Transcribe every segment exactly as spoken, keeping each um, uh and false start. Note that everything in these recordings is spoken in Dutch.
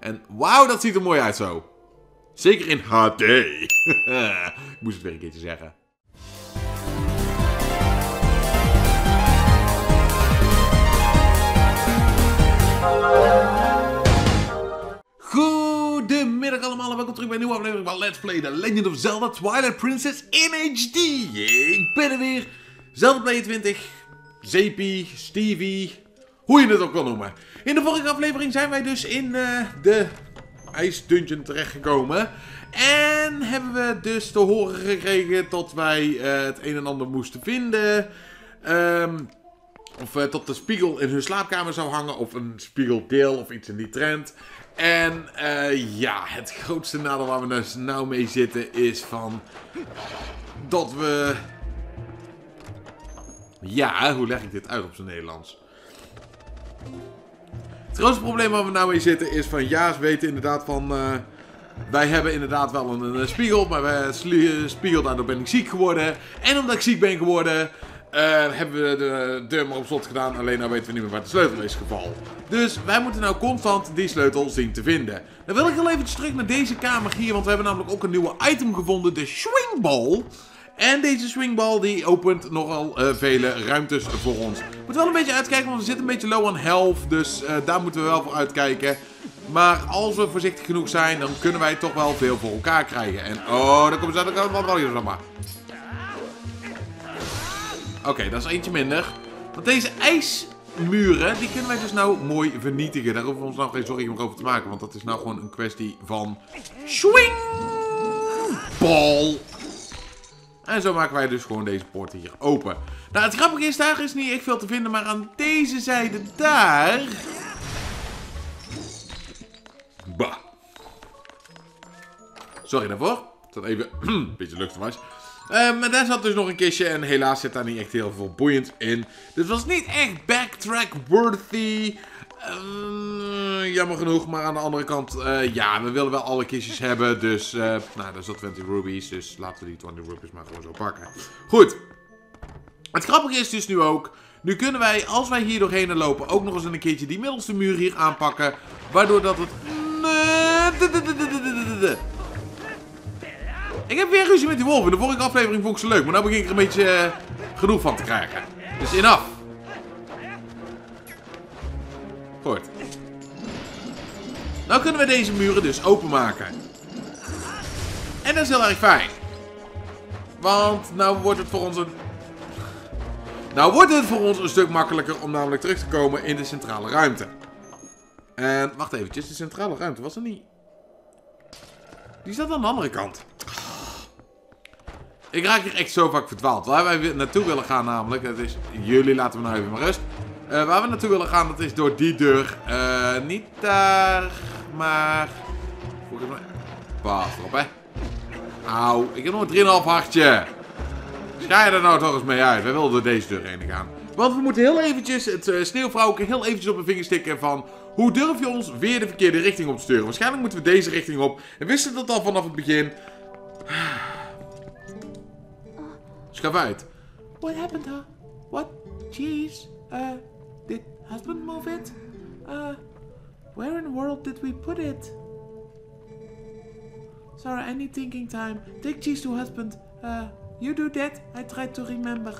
En wauw, dat ziet er mooi uit zo. Zeker in H D. Ik moest het weer een keertje zeggen. Goedemiddag allemaal en welkom terug bij een nieuwe aflevering van Let's Play: The Legend of Zelda Twilight Princess in H D. Yeah, ik ben er weer. Zelda Play twintig, Zepie, Steevee, hoe je het ook wil noemen. In de vorige aflevering zijn wij dus in uh, de ijsdungeon terechtgekomen. En hebben we dus te horen gekregen dat wij uh, het een en ander moesten vinden. Um, of uh, dat de spiegel in hun slaapkamer zou hangen. Of een spiegeldeel of iets in die trend. En uh, ja, het grootste nadeel waar we dus nou mee zitten is van dat we... Ja, hoe leg ik dit uit op zijn Nederlands? Het grootste probleem waar we nou mee zitten is van... Ja, ze weten inderdaad van... Uh, wij hebben inderdaad wel een, een spiegel, maar we spiegel daardoor ben ik ziek geworden. En omdat ik ziek ben geworden... Uh, hebben we de deur maar op slot gedaan. Alleen nou weten we niet meer waar de sleutel is gevallen. Dus wij moeten nou constant die sleutel zien te vinden. Dan wil ik al even terug naar deze kamer hier. Want we hebben namelijk ook een nieuwe item gevonden. De swingball. En deze swingball die opent nogal uh, vele ruimtes voor ons. We moeten wel een beetje uitkijken, want we zitten een beetje low on health. Dus uh, daar moeten we wel voor uitkijken. Maar als we voorzichtig genoeg zijn, dan kunnen wij toch wel veel voor elkaar krijgen. En oh, daar komt ze uit. Wat wel hier dan maar. Oké, okay, dat is eentje minder. Want deze ijsmuren, die kunnen wij dus nou mooi vernietigen. Daar hoeven we ons nou geen zorgen meer over te maken. Want dat is nou gewoon een kwestie van... swingball. En zo maken wij dus gewoon deze poort hier open. Nou, het grappige is, daar is niet echt veel te vinden. Maar aan deze zijde daar... Bah. Sorry daarvoor. Dat even een beetje luchtig was. Uh, maar daar zat dus nog een kistje en helaas zit daar niet echt heel veel boeiend in. Dus het was niet echt backtrack-worthy. Uh, jammer genoeg, maar aan de andere kant, uh, ja, we willen wel alle kistjes hebben. Dus, uh, nou, daar zat twintig rubies, dus laten we die twintig rubies maar gewoon zo pakken. Goed. Het grappige is dus nu ook, nu kunnen wij, als wij hier doorheen lopen, ook nog eens een keertje die middelste muur hier aanpakken. Waardoor dat het... Ik heb weer ruzie met die wolven. De vorige aflevering vond ik ze leuk. Maar nu begin ik er een beetje uh, genoeg van te krijgen. Dus enough. Goed. Nou kunnen we deze muren dus openmaken. En dat is heel erg fijn. Want nou wordt het voor ons een... Nou wordt het voor ons een stuk makkelijker om namelijk terug te komen in de centrale ruimte. En wacht eventjes. De centrale ruimte was er niet. Die staat aan de andere kant. Ik raak hier echt zo vaak verdwaald. Waar wij naartoe willen gaan namelijk, dat is... Jullie laten we nou even maar rust. Uh, waar we naartoe willen gaan, dat is door die deur. Uh, niet daar, maar... Pas erop, hè. Auw, ik heb nog een drieënhalf hartje. Schrijf er nou toch eens mee uit. We wilden door deze deur heen gaan. Want we moeten heel eventjes het sneeuwvrouwke heel eventjes op een vinger stikken van... Hoe durf je ons weer de verkeerde richting op te sturen? Waarschijnlijk moeten we deze richting op. En wisten dat al vanaf het begin... Schuif uit. What happened, huh? What? Jeez. Uh, did husband move it? Uh, where in the world did we put it? Sorry, I need thinking time. Take cheese to husband. Uh, you do that. I try to remember.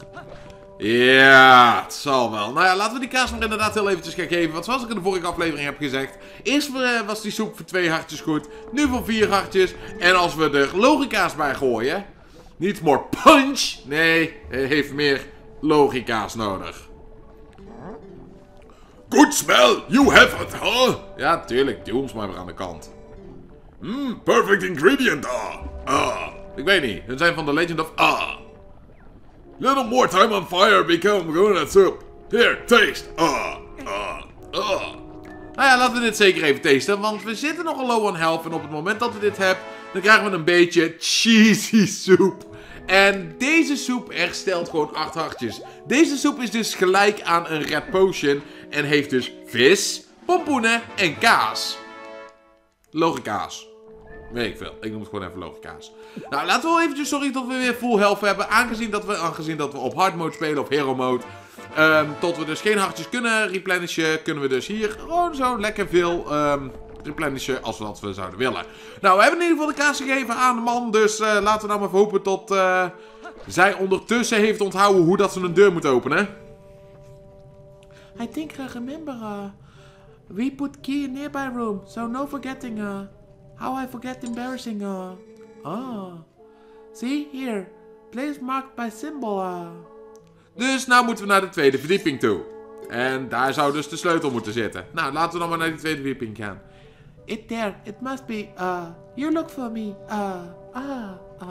Ja, het zal wel. Nou ja, laten we die kaas maar inderdaad heel eventjes gaan geven. Want zoals ik in de vorige aflevering heb gezegd. Eerst was die soep voor twee hartjes goed. Nu voor vier hartjes. En als we er logica's bij gooien... Niet more punch. Nee, hij heeft meer logica's nodig. Good smell, you have it, huh? Ja, tuurlijk, duw ons maar weer aan de kant. Mmm, perfect ingredient, ah. Ah. Ik weet niet, hun zijn van The Legend of... Ah. Little more time on fire, become coconut soup. Here, taste, ah. Ah. Ah. Nou ja, laten we dit zeker even testen, want we zitten nogal low on health. En op het moment dat we dit hebben, dan krijgen we een beetje cheesy soep. En deze soep herstelt gewoon acht hartjes. Deze soep is dus gelijk aan een red potion. En heeft dus vis, pompoenen en kaas. Logica's. Weet ik veel. Ik noem het gewoon even logica's. Nou, laten we wel eventjes sorry dat we weer full health hebben. Aangezien dat we, aangezien dat we op hard mode spelen, op hero mode. Um, tot we dus geen hartjes kunnen replenishen, kunnen we dus hier gewoon zo lekker veel um, replenishen als we dat we zouden willen. Nou, we hebben in ieder geval de kaas gegeven aan de man. Dus uh, laten we nou maar even hopen tot uh, zij ondertussen heeft onthouden hoe dat ze een deur moet openen. I think I remember. Uh, we put key in nearby room. So no forgetting. Uh, how I forget embarrassing. Uh. Ah. See here. Place marked by symbol. Uh. Dus nou moeten we naar de tweede verdieping toe. En daar zou dus de sleutel moeten zitten. Nou, laten we dan maar naar die tweede verdieping gaan. It there, it must be, uh, you look for me, uh, ah, ah,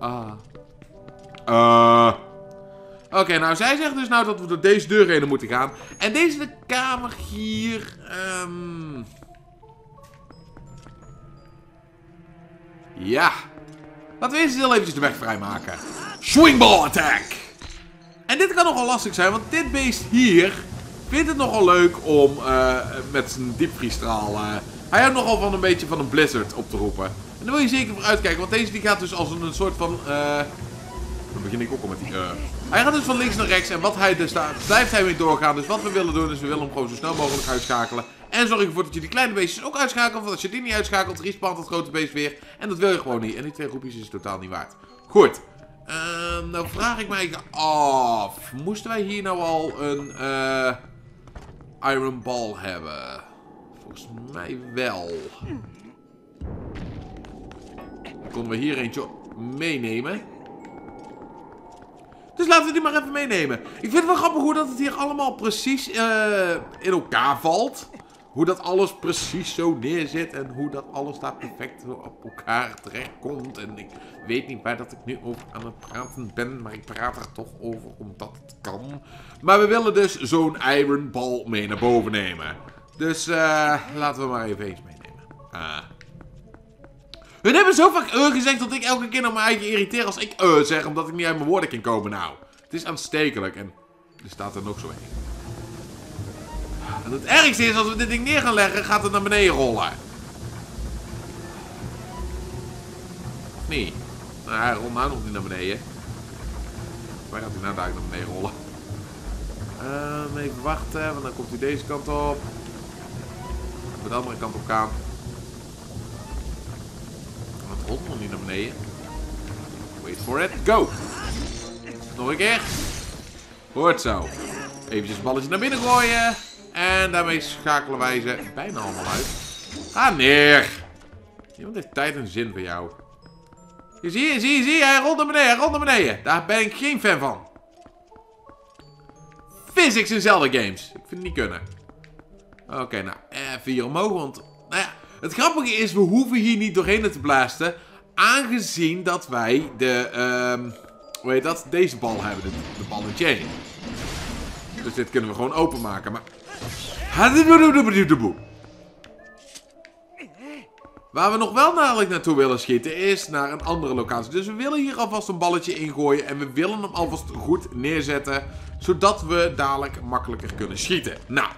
ah. Uh. Oké, okay, nou, zij zegt dus nou dat we door deze deur heen moeten gaan. En deze de kamer hier, um... ja. Laten we eerst heel eventjes de weg vrijmaken. Swingball attack! En dit kan nogal lastig zijn, want dit beest hier vindt het nogal leuk om uh, met zijn diepvriestraal... Uh, hij houdt nogal van een beetje van een blizzard op te roepen. En daar wil je zeker voor uitkijken, want deze die gaat dus als een, een soort van... Uh, dan begin ik ook al met die... Uh. Hij gaat dus van links naar rechts en wat hij dus daar blijft hij mee doorgaan. Dus wat we willen doen is we willen hem gewoon zo snel mogelijk uitschakelen. En zorg ervoor dat je die kleine beestjes ook uitschakelt, want als je die niet uitschakelt, respawnt dat grote beest weer. En dat wil je gewoon niet. En die twee groepjes is totaal niet waard. Goed. Uh, nou vraag ik mij af, moesten wij hier nou al een uh, Iron Ball hebben? Volgens mij wel. Dan konden we hier eentje meenemen. Dus laten we die maar even meenemen. Ik vind het wel grappig hoe dat het hier allemaal precies uh, in elkaar valt. Hoe dat alles precies zo neerzit en hoe dat alles daar perfect op elkaar terechtkomt. En ik weet niet waar dat ik nu over aan het praten ben, maar ik praat er toch over omdat het kan. Maar we willen dus zo'n Iron Ball mee naar boven nemen. Dus uh, laten we maar even eens meenemen. Uh. We hebben zo vaak uh gezegd dat ik elke keer naar mijn eigen irriteer als ik uh zeg, omdat ik niet uit mijn woorden kan komen nou. Het is aanstekelijk en er staat er nog zo heen. En het ergste is, als we dit ding neer gaan leggen, gaat het naar beneden rollen. Nee. Nou, hij rolt nou nog niet naar beneden. Waar gaat hij nou daar naar beneden rollen? Um, even wachten, want dan komt hij deze kant op. Even de andere kant op gaan. Want het rolt nog niet naar beneden. Wait for it, go! Nog een keer. Hoort zo. Even het balletje naar binnen gooien. En daarmee schakelen wij ze bijna allemaal uit. Ga neer! Niemand heeft tijd en zin voor jou. Zie je, zie je, zie je. Hij rolt naar beneden, hij rolt naar beneden. Daar ben ik geen fan van. Physics in Zelda games. Ik vind het niet kunnen. Oké, okay, nou, even hier omhoog, want... Nou ja, het grappige is, we hoeven hier niet doorheen te blazen. Aangezien dat wij de... Um, hoe heet dat? Deze bal hebben, de, de bal in chain. Dus dit kunnen we gewoon openmaken, maar... Waar we nog wel namelijk naartoe willen schieten is naar een andere locatie. Dus we willen hier alvast een balletje ingooien en we willen hem alvast goed neerzetten. Zodat we dadelijk makkelijker kunnen schieten. Nou,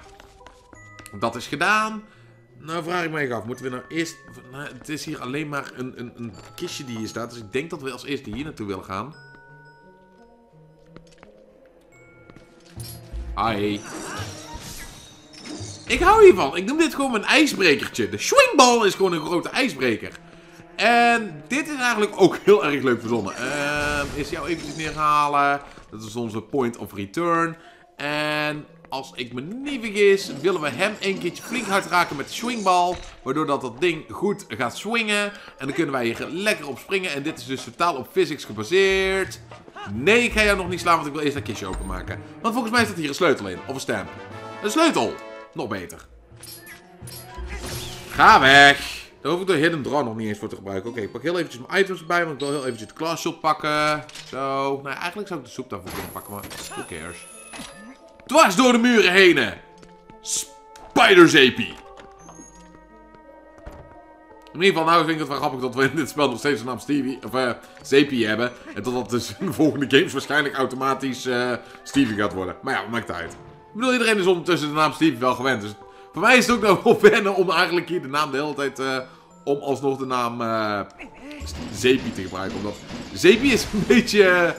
dat is gedaan. Nou vraag ik mij af, moeten we nou eerst... Nou, het is hier alleen maar een, een, een kistje die hier staat. Dus ik denk dat we als eerste hier naartoe willen gaan. Hi. Ik hou hiervan. Ik noem dit gewoon een ijsbrekertje. De swingball is gewoon een grote ijsbreker. En dit is eigenlijk ook heel erg leuk verzonnen. Uh, is jou eventjes neerhalen. Dat is onze point of return. En als ik me niet vergis, willen we hem een keertje flink hard raken met de swingball. Waardoor dat dat ding goed gaat swingen. En dan kunnen wij hier lekker op springen. En dit is dus totaal op physics gebaseerd. Nee, ik ga jou nog niet slaan, want ik wil eerst dat kistje openmaken. Want volgens mij staat hier een sleutel in. Of een stamp. Een sleutel. Nog beter. Ga weg. Daar hoef ik de Hidden Draw nog niet eens voor te gebruiken. Oké, okay, ik pak heel eventjes mijn items erbij. Want ik wil heel eventjes het Class Shop pakken. Zo. Nou, eigenlijk zou ik de soep daarvoor kunnen pakken. Maar who cares. Dwars door de muren heen. Spider Zepie. In ieder geval, nou vind ik het wel grappig dat we in dit spel nog steeds de naam Steevee, of uh, Zepie hebben. En dat dat dus in de volgende games waarschijnlijk automatisch uh, Steevee gaat worden. Maar ja, wat maakt het uit. Ik bedoel, iedereen is ondertussen de naam Steevee wel gewend. Dus voor mij is het ook nog wel wennen om eigenlijk hier de naam de hele tijd... Uh, om alsnog de naam uh, Zepie te gebruiken. Omdat Zepie is een beetje...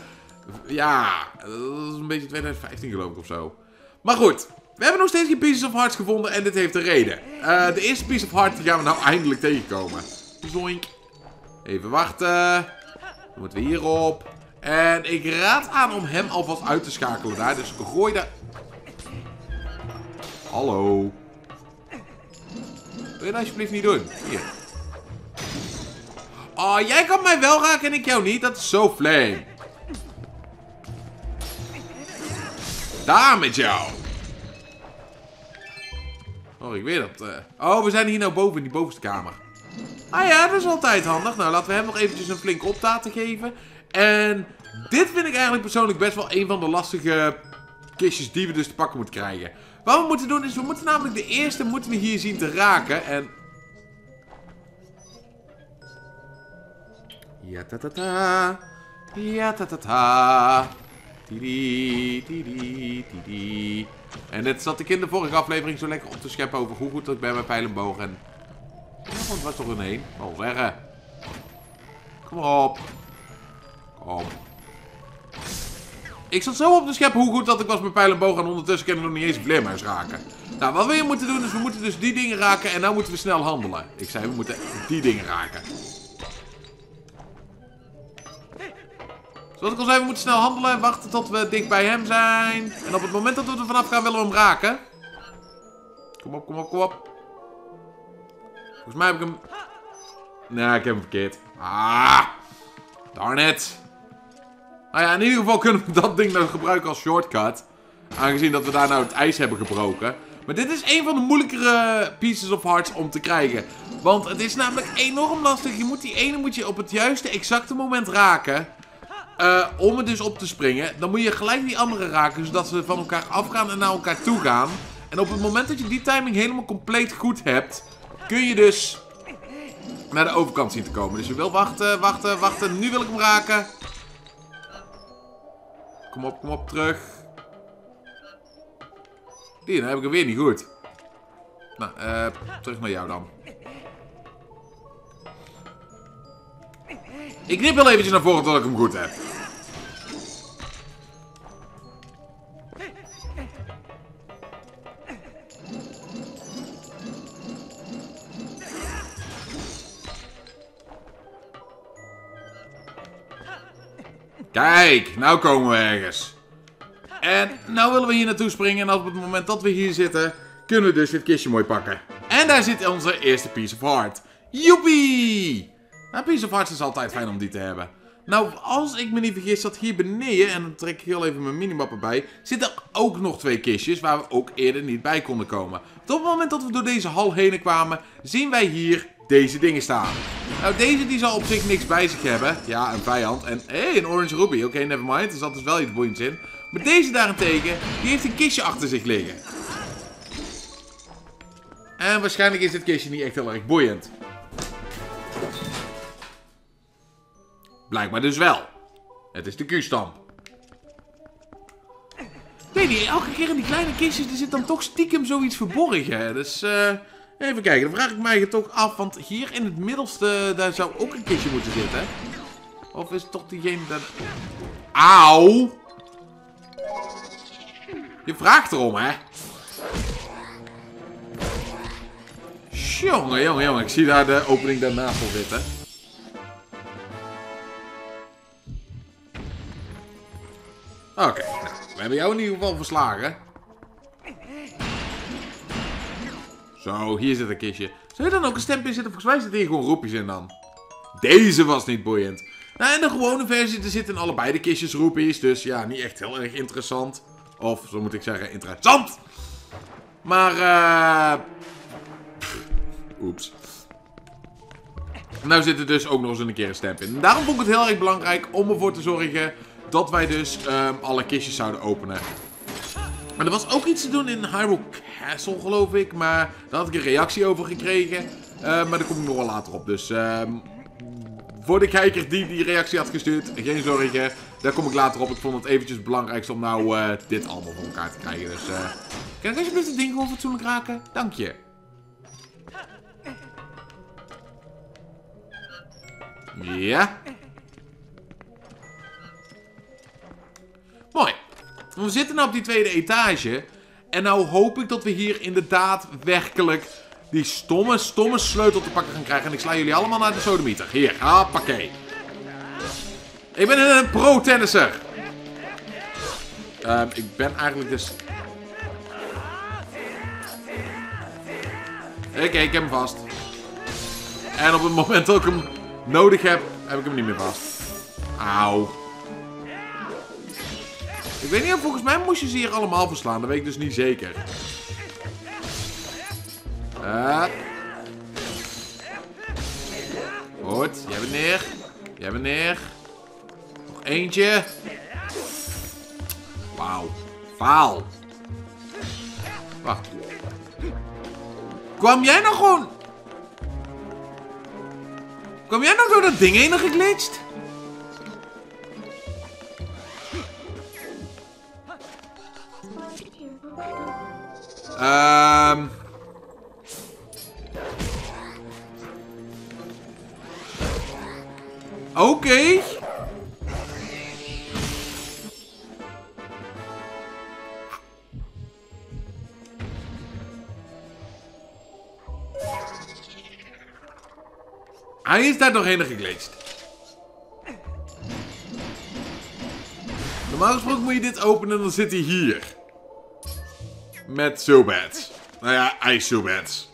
Uh, ja, dat is een beetje twintig vijftien geloof ik of zo. Maar goed, We hebben nog steeds geen Pieces of Hearts gevonden en dit heeft een reden. Uh, de eerste Piece of Heart die gaan we nou eindelijk tegenkomen. Zoink. Even wachten. Dan moeten we hierop. En ik raad aan om hem alvast uit te schakelen daar. Dus gooi daar... Hallo. Wil je dat alsjeblieft niet doen? Hier. Oh, jij kan mij wel raken en ik jou niet. Dat is zo flame. Daar met jou. Oh, ik weet dat. Uh... Oh, we zijn hier nou boven in die bovenste kamer. Ah ja, dat is altijd handig. Nou, laten we hem nog eventjes een flinke optaten geven. En dit vind ik eigenlijk persoonlijk best wel een van de lastige kistjes die we dus te pakken moeten krijgen. Wat we moeten doen is, we moeten namelijk de eerste moeten we hier zien te raken. En... Ja ta ta ta. Ja ta ta ta. Tidi, tidi, tidi. En dit zat ik in de vorige aflevering zo lekker op te scheppen over hoe goed dat ik ben bij pijlenbogen. En... Ja, want was toch een heen? Wel verre. Kom op. Kom. Ik zat zo op de schep hoe goed dat ik was met pijl en boog en ondertussen kan ik nog niet eens een vleermuis raken. Nou, wat we hier moeten doen is we moeten dus die dingen raken en nou moeten we snel handelen. Ik zei, we moeten die dingen raken. Zoals ik al zei, we moeten snel handelen en wachten tot we dicht bij hem zijn. En op het moment dat we er vanaf gaan willen we hem raken. Kom op, kom op, kom op. Volgens mij heb ik hem... Nee, ik heb hem verkeerd. Ah, darn it. Nou ja, in ieder geval kunnen we dat ding nou gebruiken als shortcut. Aangezien dat we daar nou het ijs hebben gebroken. Maar dit is een van de moeilijkere Pieces of Hearts om te krijgen. Want het is namelijk enorm lastig. Je moet die ene moet je op het juiste, exacte moment raken. Uh, om er dus op te springen. Dan moet je gelijk die andere raken, zodat ze van elkaar afgaan en naar elkaar toe gaan. En op het moment dat je die timing helemaal compleet goed hebt, kun je dus naar de overkant zien te komen. Dus je wil wachten, wachten, wachten. Nu wil ik hem raken. Kom op, kom op, terug. Die, dan heb ik hem weer niet goed. Nou, eh, uh, terug naar jou dan. Ik knip wel eventjes naar voren tot ik hem goed heb. Kijk, nou komen we ergens. En nou willen we hier naartoe springen. En op het moment dat we hier zitten, kunnen we dus dit kistje mooi pakken. En daar zit onze eerste Piece of Heart. Joepie! Nou, Piece of Heart is altijd fijn om die te hebben. Nou, als ik me niet vergis, zat hier beneden, en dan trek ik heel even mijn minimap erbij, zitten ook nog twee kistjes waar we ook eerder niet bij konden komen. Tot op het moment dat we door deze hal heen kwamen, zien wij hier deze dingen staan. Nou, deze die zal op zich niks bij zich hebben. Ja, een vijand. En, hé, hey, een orange ruby. Oké, okay, nevermind. Er zat dus wel iets boeiends in. Maar deze daarentegen, die heeft een kistje achter zich liggen. En waarschijnlijk is dit kistje niet echt heel erg boeiend. Blijkbaar dus wel. Het is de Q-stamp. Nee, die, elke keer in die kleine kistjes, er zit dan toch stiekem zoiets verborgen. Dus, eh... Uh... Even kijken, dan vraag ik mij toch af, want hier in het middelste, daar zou ook een kistje moeten zitten. Of is het toch diegene daar... Auw! Je vraagt erom, hè? Jongen, jongen, jongen, ik zie daar de opening daarnaast al zitten. Oké, okay, nou, we hebben jou in ieder geval verslagen. Zo, hier zit een kistje. Zou je dan ook een stempje zitten? Volgens mij zitten hier gewoon roepjes in dan. Deze was niet boeiend. Nou, en de gewone versie, er zitten in allebei de kistjes roepies. Dus ja, niet echt heel erg interessant. Of, zo moet ik zeggen, interessant. Maar, eh... Uh... Oeps. Nou zit er dus ook nog eens een keer een stamp in. En daarom vond ik het heel erg belangrijk om ervoor te zorgen dat wij dus um, alle kistjes zouden openen. Maar er was ook iets te doen in Hyrule Castle, geloof ik. Maar daar had ik een reactie over gekregen. Uh, maar daar kom ik nog wel later op. Dus uh, voor de kijker die die reactie had gestuurd, geen zorgen. Daar kom ik later op. Ik vond het eventjes het belangrijkste om nou uh, dit allemaal voor elkaar te krijgen. Dus uh, kan ik alsjeblieft het ding gewoon fatsoenlijk raken? Dank je. Ja. Mooi. We zitten nu op die tweede etage. En nou hoop ik dat we hier inderdaad werkelijk die stomme, stomme sleutel te pakken gaan krijgen. En ik sla jullie allemaal naar de sodemieter. Hier, hoppakee. Ik ben een pro-tennisser. Uh, ik ben eigenlijk dus... Oké, okay, ik heb hem vast. En op het moment dat ik hem nodig heb, heb ik hem niet meer vast. Auw. Ik weet niet, volgens mij moest je ze hier allemaal verslaan. Dat weet ik dus niet zeker. Uh. Goed, jij bent neer. Jij bent neer. Nog eentje. Wauw. Faal. Wacht. Kwam jij nou gewoon... Kwam jij nou door dat ding heen geglitcht? Ehm... Um... Oké. Okay. Hij is daar doorheen geglitcht. Normaal gesproken moet je dit openen en dan zit hij hier. Met Zubat. Nou ja, ijs Zubat.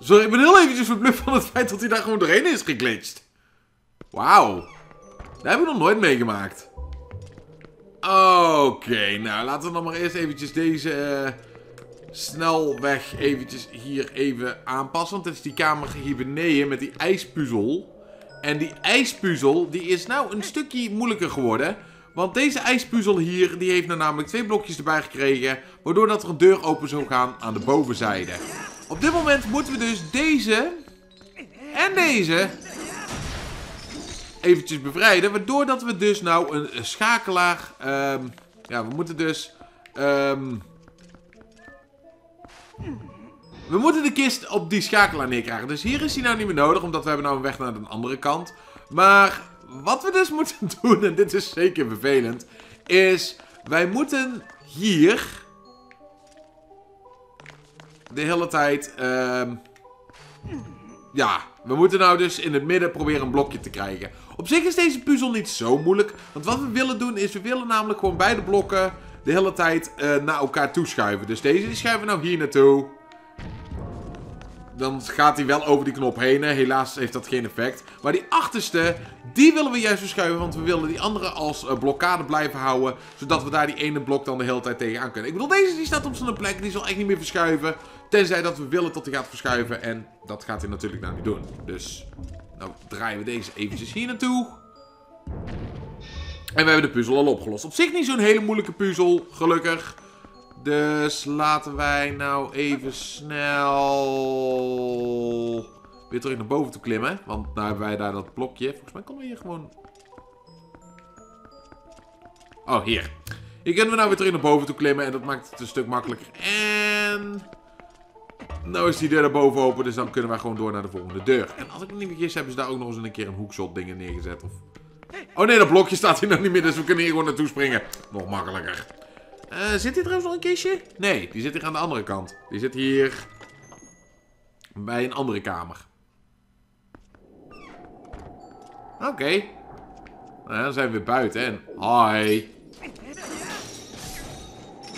Sorry, ik ben heel eventjes verbluft van het feit dat hij daar gewoon doorheen is geglitcht. Wauw. Dat heb ik nog nooit meegemaakt. Oké, okay, nou laten we dan maar eerst eventjes deze... Uh... snelweg eventjes hier even aanpassen. Want het is die kamer hier beneden met die ijspuzzel. En die ijspuzzel, die is nou een stukje moeilijker geworden. Want deze ijspuzzel hier, die heeft nou namelijk twee blokjes erbij gekregen. Waardoor dat er een deur open zou gaan aan de bovenzijde. Op dit moment moeten we dus deze en deze eventjes bevrijden. Waardoor dat we dus nou een schakelaar... Um, ja, we moeten dus... Um, We moeten de kist op die schakelaar neerkrijgen. Dus hier is hij nou niet meer nodig. Omdat we hebben nou een weg naar de andere kant. Maar wat we dus moeten doen. En dit is zeker vervelend. Is wij moeten hier. De hele tijd. Uh, ja. We moeten nou dus in het midden proberen een blokje te krijgen. Op zich is deze puzzel niet zo moeilijk. Want wat we willen doen is. We willen namelijk gewoon beide blokken. De hele tijd uh, naar elkaar toeschuiven. Dus deze die schuiven we nou hier naartoe. Dan gaat hij wel over die knop heen. Hè. Helaas heeft dat geen effect. Maar die achterste, die willen we juist verschuiven. Want we willen die andere als uh, blokkade blijven houden. Zodat we daar die ene blok dan de hele tijd tegenaan kunnen. Ik bedoel, deze die staat op zijn plek. Die zal echt niet meer verschuiven. Tenzij dat we willen dat hij gaat verschuiven. En dat gaat hij natuurlijk nou niet doen. Dus, nou draaien we deze eventjes hier naartoe. En we hebben de puzzel al opgelost. Op zich niet zo'n hele moeilijke puzzel, gelukkig. Dus laten wij nou even snel weer terug naar boven toe klimmen. Want nou hebben wij daar dat blokje. Volgens mij kunnen we hier gewoon... Oh, hier. Hier kunnen we nou weer terug naar boven toe klimmen. En dat maakt het een stuk makkelijker. En... Nou is die deur daarboven open, dus dan kunnen wij gewoon door naar de volgende deur. En als ik me niet vergis, hebben ze daar ook nog eens een keer een hoekshot dingen neergezet. Of... Oh nee, dat blokje staat hier nog niet meer, dus we kunnen hier gewoon naartoe springen. Nog makkelijker. Uh, zit hier trouwens nog een kistje? Nee, die zit hier aan de andere kant. Die zit hier... bij een andere kamer. Oké. Okay. Nou, dan zijn we weer buiten, en hi.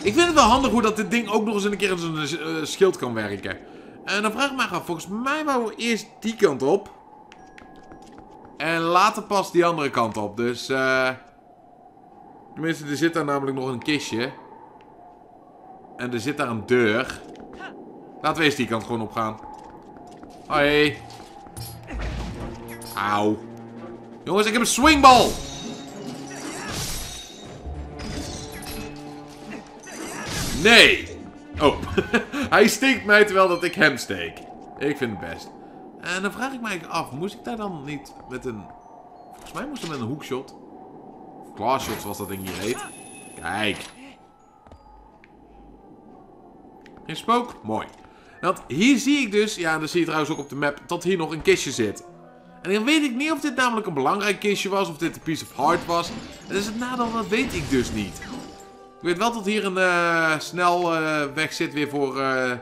Ik vind het wel handig hoe dat dit ding ook nog eens een keer als een uh, schild kan werken. En dan vraag ik me af, volgens mij wou we eerst die kant op. En later pas die andere kant op. Dus, eh... Uh... Tenminste, er zit daar namelijk nog een kistje. En er zit daar een deur. Laten we eens die kant gewoon op gaan. Hoi. Auw. Jongens, ik heb een swingbal. Nee. Oh. Hij steekt mij terwijl dat ik hem steek. Ik vind het best. En dan vraag ik mij af, moest ik daar dan niet met een... Volgens mij moest ik met een hoekshot. Of clawshot, zoals dat ding hier heet. Kijk. Geen spook? Mooi. Want hier zie ik dus, ja, dat zie je trouwens ook op de map, dat hier nog een kistje zit. En dan weet ik niet of dit namelijk een belangrijk kistje was, of dit een piece of heart was. En dat is het nadeel, dat weet ik dus niet. Ik weet wel dat hier een uh, snelweg uh, zit weer voor uh,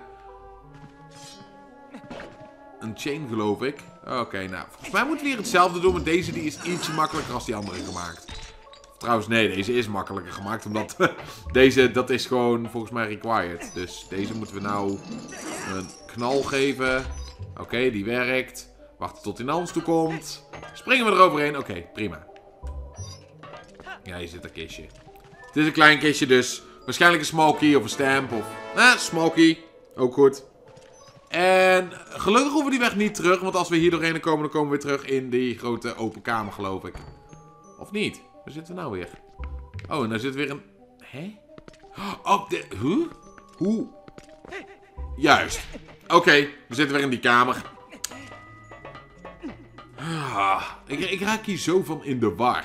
een chain, geloof ik. Oké, okay, nou. Volgens mij moeten we hier hetzelfde doen, maar deze die is ietsje makkelijker als die andere gemaakt. Trouwens, nee, deze is makkelijker gemaakt, omdat deze, dat is gewoon volgens mij required. Dus deze moeten we nou een knal geven. Oké, okay, die werkt. Wachten tot hij naar ons toe komt. Springen we eroverheen. Oké, okay, prima. Ja, hier zit een kistje. Het is een klein kistje dus. Waarschijnlijk een small key of een stamp of... Ah, small key. Ook goed. En gelukkig hoeven we die weg niet terug, want als we hier doorheen komen, dan komen we weer terug in die grote open kamer, geloof ik. Of niet? Waar zitten we nou weer? Oh, en daar zit weer een... Hé? Oh, de... Huh? Hoe? Juist. Oké, okay, we zitten weer in die kamer. Ah, ik, ik raak hier zo van in de war.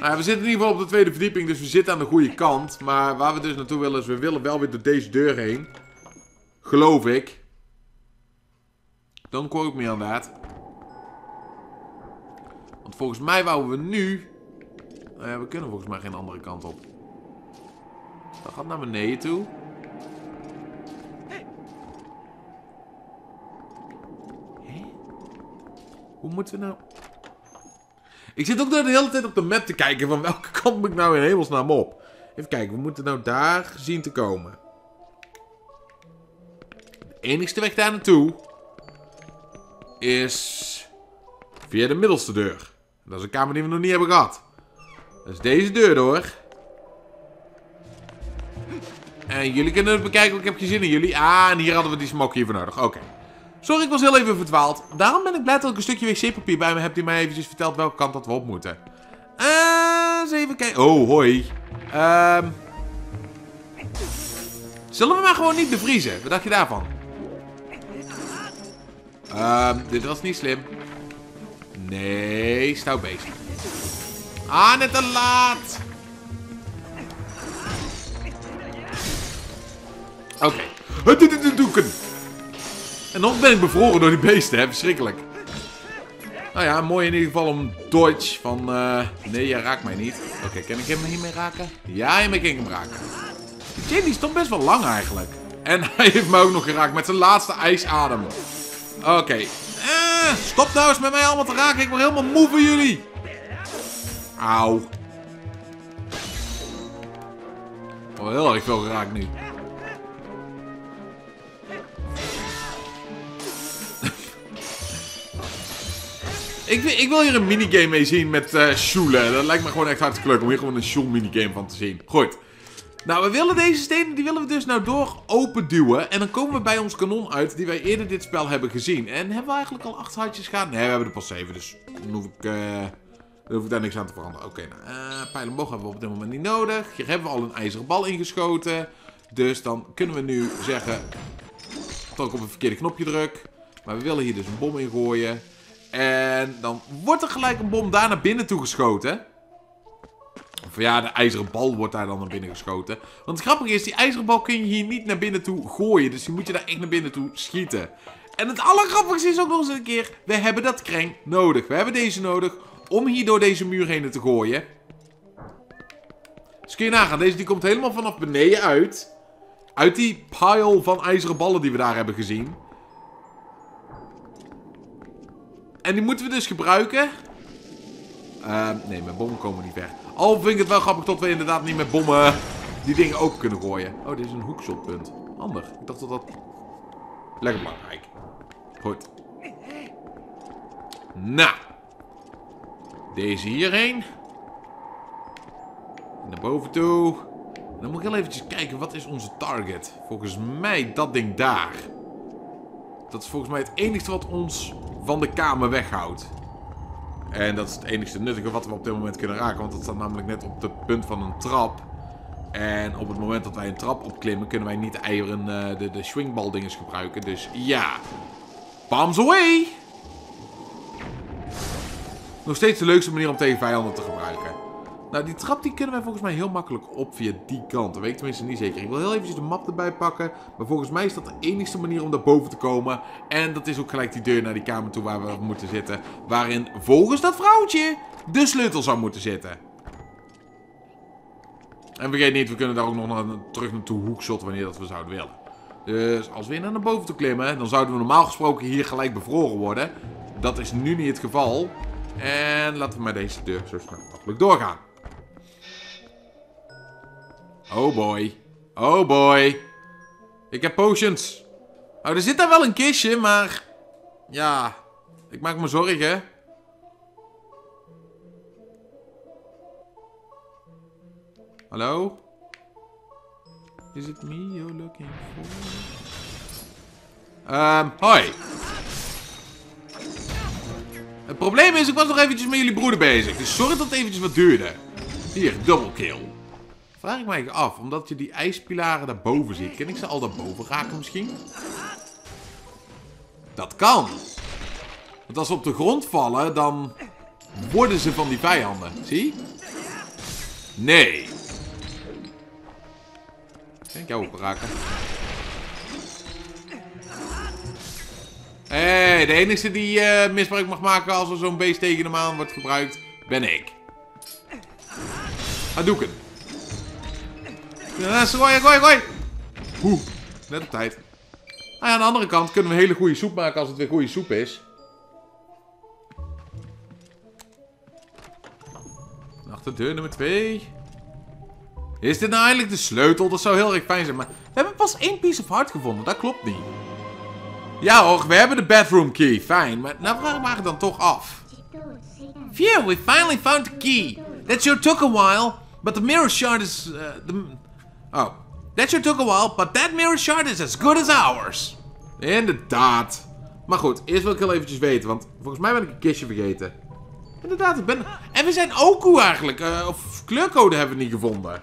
Nou, we zitten in ieder geval op de tweede verdieping, dus we zitten aan de goede kant. Maar waar we dus naartoe willen, is we willen wel weer door deze deur heen. Geloof ik. Don't quote me on that. Want volgens mij wouden we nu... Nou ja, we kunnen volgens mij geen andere kant op. Dat gaat naar beneden toe. Hé? Hoe moeten we nou... Ik zit ook de hele tijd op de map te kijken van welke kant moet ik nou in hemelsnaam op. Even kijken, we moeten nou daar zien te komen. De enigste weg daar naartoe is via de middelste deur. Dat is een kamer die we nog niet hebben gehad. Dat is deze deur door. En jullie kunnen het bekijken, want ik heb geen zin in jullie. Ah, en hier hadden we die smokey voor nodig. Oké. Okay. Sorry, ik was heel even verdwaald. Daarom ben ik blij dat ik een stukje wc-papier bij me heb die mij eventjes vertelt welke kant dat we op moeten. Uh, eens even kijken. Oh, hoi. Um... Zullen we maar gewoon niet bevriezen? Wat dacht je daarvan? Um, dit was niet slim. Nee, stout beest. Ah, net te laat. Oké. Okay. En nog ben ik bevroren door die beesten, hè? Verschrikkelijk. Nou ja, mooi in ieder geval om dodge van... Uh... Nee, jij raakt mij niet. Oké, okay, kan ik hem hiermee raken? Ja, hiermee kan ik hem raken. Die Jimmy stond best wel lang eigenlijk. En hij heeft me ook nog geraakt met zijn laatste ijsadem. Oké. Okay. Eh, stop nou eens met mij allemaal te raken. Ik word helemaal moe van jullie. Auw. Ik word heel erg veel geraakt nu. Ik, ik wil hier een minigame mee zien met uh, sjoelen. Dat lijkt me gewoon echt hartstikke leuk om hier gewoon een sjoel minigame van te zien. Goed. Nou, we willen deze stenen, die willen we dus nou door open duwen. En dan komen we bij ons kanon uit die wij eerder dit spel hebben gezien. En hebben we eigenlijk al acht hartjes gehad? Nee, we hebben er pas zeven, dus dan hoef ik, uh, dan hoef ik daar niks aan te veranderen. Oké, okay, nou, uh, pijlen omhoog hebben we op dit moment niet nodig. Hier hebben we al een ijzeren bal ingeschoten. Dus dan kunnen we nu zeggen dat ik op een verkeerde knopje druk. Maar we willen hier dus een bom in gooien. En dan wordt er gelijk een bom daar naar binnen toe geschoten. Of ja, de ijzeren bal wordt daar dan naar binnen geschoten. Want het grappige is, die ijzeren bal kun je hier niet naar binnen toe gooien. Dus die moet je daar echt naar binnen toe schieten. En het allergrappigste is ook nog eens een keer, we hebben dat kreng nodig. We hebben deze nodig om hier door deze muur heen te gooien. Dus kun je nagaan, deze die komt helemaal vanaf beneden uit. Uit die pile van ijzeren ballen die we daar hebben gezien. En die moeten we dus gebruiken. Uh, nee, met bommen komen we niet weg. Al vind ik het wel grappig dat we inderdaad niet met bommen die dingen ook kunnen gooien. Oh, dit is een hoekshotpunt. Handig. Ik dacht dat dat... Lekker belangrijk. Goed. Nou. Deze hierheen. Naar boven toe. En dan moet ik heel eventjes kijken, wat is onze target? Volgens mij dat ding daar. Dat is volgens mij het enige wat ons... van de kamer weghoudt. En dat is het enige nuttige wat we op dit moment kunnen raken. Want dat staat namelijk net op het punt van een trap. En op het moment dat wij een trap opklimmen, kunnen wij niet de eieren, uh, de, de swingbal dinges gebruiken. Dus ja. Palms away! Nog steeds de leukste manier om tegen vijanden te gebruiken. Nou, die trap die kunnen wij volgens mij heel makkelijk op via die kant. Dat weet ik tenminste niet zeker. Ik wil heel eventjes de map erbij pakken. Maar volgens mij is dat de enigste manier om daar boven te komen. En dat is ook gelijk die deur naar die kamer toe waar we moeten zitten. Waarin volgens dat vrouwtje de sleutel zou moeten zitten. En vergeet niet, we kunnen daar ook nog naar, terug naartoe hoekshot wanneer dat we zouden willen. Dus als we hier naar boven te klimmen, dan zouden we normaal gesproken hier gelijk bevroren worden. Dat is nu niet het geval. En laten we met deze deur zo snel mogelijk doorgaan. Oh boy. Oh boy. Ik heb potions. Oh, er zit daar wel een kistje, maar... Ja, ik maak me zorgen. Hallo? Is it me you're looking for? Um, hoi. Het probleem is, ik was nog eventjes met jullie broeder bezig. Dus sorry dat het eventjes wat duurde. Hier, double kill. Vraag ik mij af, omdat je die ijspilaren daarboven ziet. Kan ik ze al daarboven raken misschien? Dat kan. Want als ze op de grond vallen, dan worden ze van die vijanden. Zie? Nee. Kan ik jou ook raken? Hé, hey, de enige die uh, misbruik mag maken als er zo'n beest tegen hem aan wordt gebruikt, ben ik. Hadouken. Ja, gooi, gooi, gooi. Oeh, net op tijd. Ah, ja, aan de andere kant kunnen we hele goede soep maken als het weer goede soep is. Achterdeur nummer twee. Is dit nou eindelijk de sleutel? Dat zou heel erg fijn zijn, maar we hebben pas één piece of heart gevonden. Dat klopt niet. Ja hoor, we hebben de bathroom key. Fijn, maar nou vraag ik me dan toch af. Phew, we finally found the key. That sure took a while, but the mirror shard is... Uh, the... Oh. That sure took a while, but that mirror shard is as good as ours. Inderdaad. Maar goed, eerst wil ik heel eventjes weten, want volgens mij ben ik een kistje vergeten. Inderdaad, ik ben... En we zijn Oku eigenlijk. Uh, of kleurcode hebben we niet gevonden.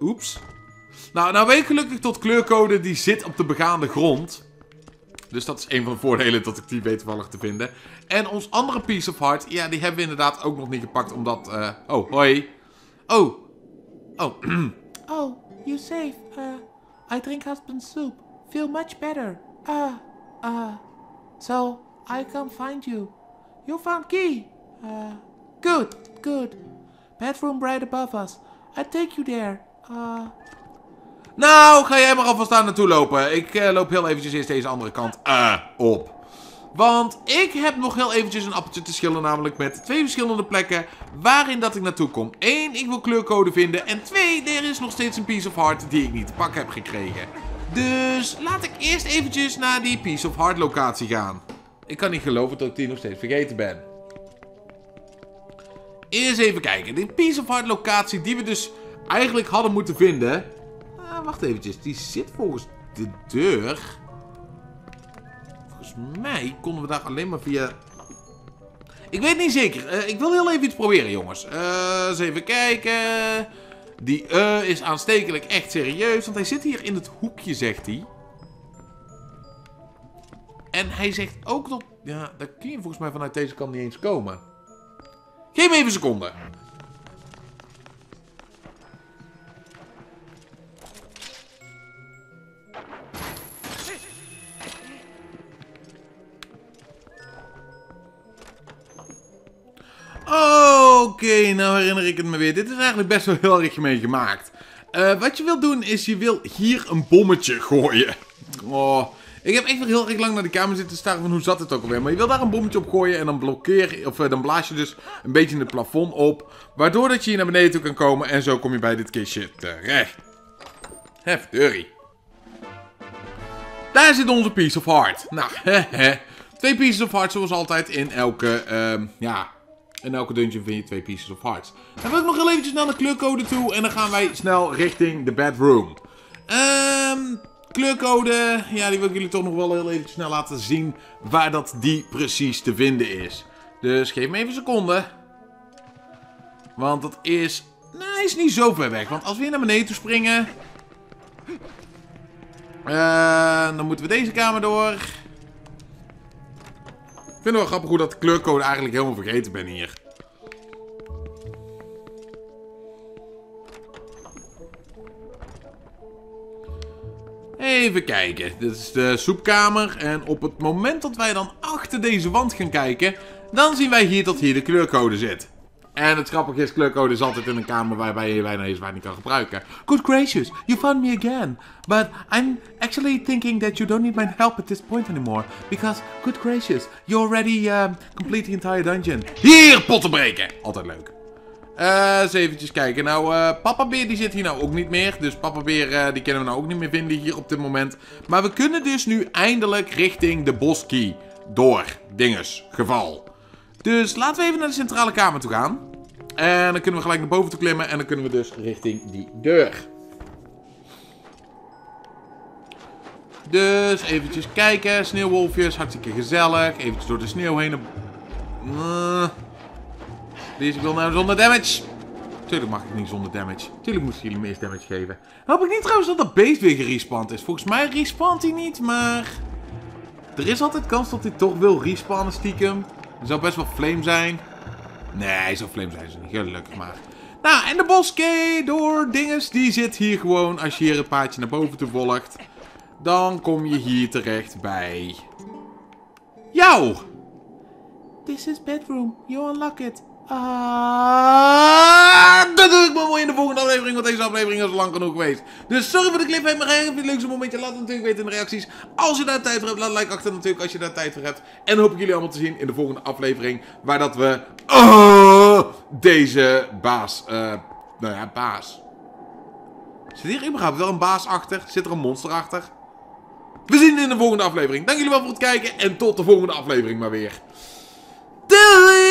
Oeps. Nou, nou weet ik gelukkig tot kleurcode die zit op de begaande grond. Dus dat is een van de voordelen dat ik die weet toevallig te vinden. En ons andere piece of heart, ja, die hebben we inderdaad ook nog niet gepakt, omdat... Uh... Oh, hoi. Oh. Oh. Oh, you safe. Uh, I drink husband's soup. Feel much better. Ah, uh, uh, so, I come find you. You found key. Uh, good, good. Bedroom right above us. I take you there. Uh... Nou, ga jij maar alvast daar naartoe lopen. Ik uh, loop heel eventjes eerst deze andere kant uh, op. Want ik heb nog heel eventjes een appeltje te schillen. Namelijk met twee verschillende plekken waarin dat ik naartoe kom. Eén, ik wil kleurcode vinden. En twee, er is nog steeds een piece of heart die ik niet te pakken heb gekregen. Dus laat ik eerst eventjes naar die piece of heart locatie gaan. Ik kan niet geloven dat ik die nog steeds vergeten ben. Eerst even kijken. Die piece of heart locatie die we dus eigenlijk hadden moeten vinden. Ah, wacht eventjes. Die zit volgens de deur. Volgens mij konden we daar alleen maar via... Ik weet niet zeker. Uh, ik wil heel even iets proberen, jongens. Uh, eens even kijken. Die uh, is aanstekelijk echt serieus. Want hij zit hier in het hoekje, zegt hij. En hij zegt ook dat... Ja, daar kun je volgens mij vanuit deze kant niet eens komen. Geef me even een seconde. Oké, okay, nou herinner ik het me weer. Dit is eigenlijk best wel heel erg gemeen gemaakt. Uh, wat je wil doen is, je wil hier een bommetje gooien. Oh, ik heb echt nog heel erg lang naar de kamer zitten staren van hoe zat het ook alweer. Maar je wil daar een bommetje op gooien en dan blokkeer, of uh, dan blaas je dus een beetje in het plafond op. Waardoor dat je hier naar beneden toe kan komen en zo kom je bij dit kistje terecht. Heftig. Daar zit onze piece of heart. Nou, hehe. Twee pieces of heart zoals altijd in elke, uh, ja... In elke dungeon vind je twee pieces of hearts. Dan wil ik nog heel eventjes naar de kleurcode toe. En dan gaan wij snel richting de bedroom. Um, kleurcode. Ja, die wil ik jullie toch nog wel heel eventjes snel laten zien. Waar dat die precies te vinden is. Dus geef me even een seconde. Want dat is... Nou, hij is niet zo ver weg. Want als we hier naar beneden toe springen... Uh, dan moeten we deze kamer door. Ik vind het wel grappig hoe dat de kleurcode eigenlijk helemaal vergeten ben hier. Even kijken. Dit is de soepkamer. En op het moment dat wij dan achter deze wand gaan kijken, dan zien wij hier dat hier de kleurcode zit. En het grappige is, kleurcode is altijd in een kamer waarbij je bijna eens waar niet kan gebruiken. Good gracious, you found me again. But I'm actually thinking that you don't need my help at this point anymore. Because, good gracious, you already uh, complete the entire dungeon. Hier, potten breken! Altijd leuk. Uh, eens eventjes kijken. Nou, uh, Papa Beer die zit hier nou ook niet meer. Dus Papa Beer uh, die kunnen we nou ook niet meer vinden hier op dit moment. Maar we kunnen dus nu eindelijk richting de boskey. Door. Dinges. Geval. Dus laten we even naar de centrale kamer toe gaan. En dan kunnen we gelijk naar boven toe klimmen. En dan kunnen we dus richting die deur. Dus eventjes kijken. Sneeuwwolfjes. Hartstikke gezellig. Eventjes door de sneeuw heen. Uh, deze wil nou zonder damage. Tuurlijk mag ik niet zonder damage. Tuurlijk moesten jullie me eerst damage geven. Hoop ik niet trouwens dat dat beest weer gerespawnd is. Volgens mij respawnt hij niet, maar... Er is altijd kans dat hij toch wil respawnen stiekem. Er zou best wel flame zijn. Nee, hij zou flame zijn. Gelukkig maar. Nou, en de boskey door dinges. Die zit hier gewoon. Als je hier het paadje naar boven toe volgt. Dan kom je hier terecht bij... jou! This is bedroom. You unlock it. Ah, dat doe ik maar mooi in de volgende aflevering, want deze aflevering is al lang genoeg geweest. Dus sorry voor de cliffhanger, maar vind je het leuk zo'n momentje? Laat het natuurlijk weten in de reacties. Als je daar tijd voor hebt, laat een like achter natuurlijk als je daar tijd voor hebt. En hoop ik jullie allemaal te zien in de volgende aflevering, waar dat we oh, deze baas, uh, nou ja, baas. Zit hier überhaupt wel een baas achter? Zit er een monster achter? We zien het in de volgende aflevering. Dank jullie wel voor het kijken en tot de volgende aflevering maar weer. Doei!